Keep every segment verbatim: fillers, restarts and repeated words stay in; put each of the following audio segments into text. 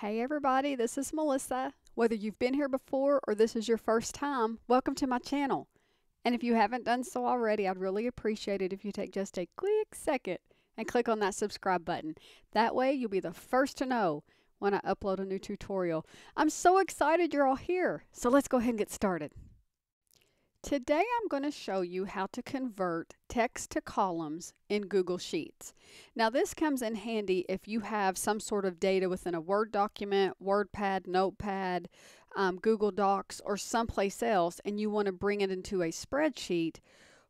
Hey everybody, this is Melissa. Whether you've been here before or this is your first time, welcome to my channel. And if you haven't done so already, I'd really appreciate it if you take just a quick second and click on that subscribe button. That way you'll be the first to know when I upload a new tutorial. I'm so excited you're all here. So let's go ahead and get started. Today I'm going to show you how to convert text to columns in Google Sheets. Now this comes in handy if you have some sort of data within a Word document, WordPad, Notepad, um, Google Docs, or someplace else, and you want to bring it into a spreadsheet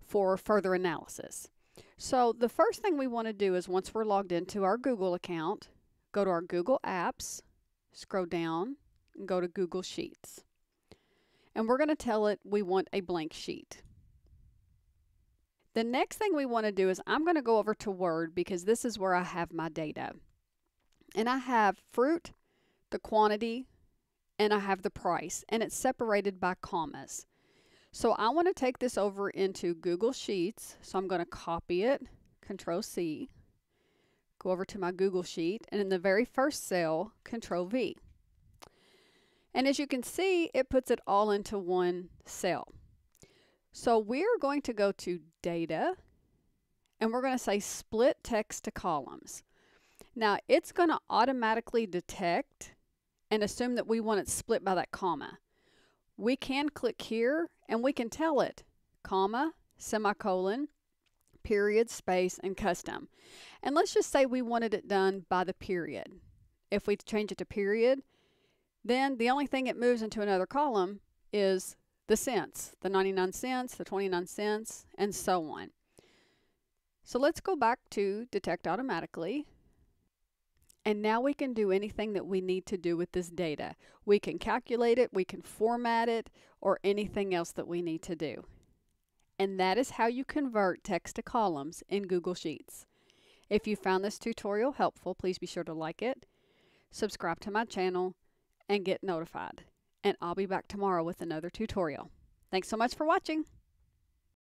for further analysis. So the first thing we want to do is, once we're logged into our Google account, go to our Google Apps, scroll down, and go to Google Sheets. And we're going to tell it we want a blank sheet. The next thing we want to do is, I'm going to go over to Word because this is where I have my data. And I have fruit, the quantity, and I have the price. And it's separated by commas. So I want to take this over into Google Sheets. So I'm going to copy it, Control C, go over to my Google Sheet, and in the very first cell, Control V. And as you can see, it puts it all into one cell. So we're going to go to Data, and we're going to say Split Text to Columns. Now, it's going to automatically detect and assume that we want it split by that comma. We can click here, and we can tell it comma, semicolon, period, space, and custom. And let's just say we wanted it done by the period. If we change it to period, then the only thing it moves into another column is the cents, the ninety-nine cents, the twenty-nine cents, and so on. So let's go back to Detect Automatically. And now we can do anything that we need to do with this data. We can calculate it, we can format it, or anything else that we need to do. And that is how you convert text to columns in Google Sheets. If you found this tutorial helpful, please be sure to like it, subscribe to my channel, and get notified. And I'll be back tomorrow with another tutorial. Thanks so much for watching.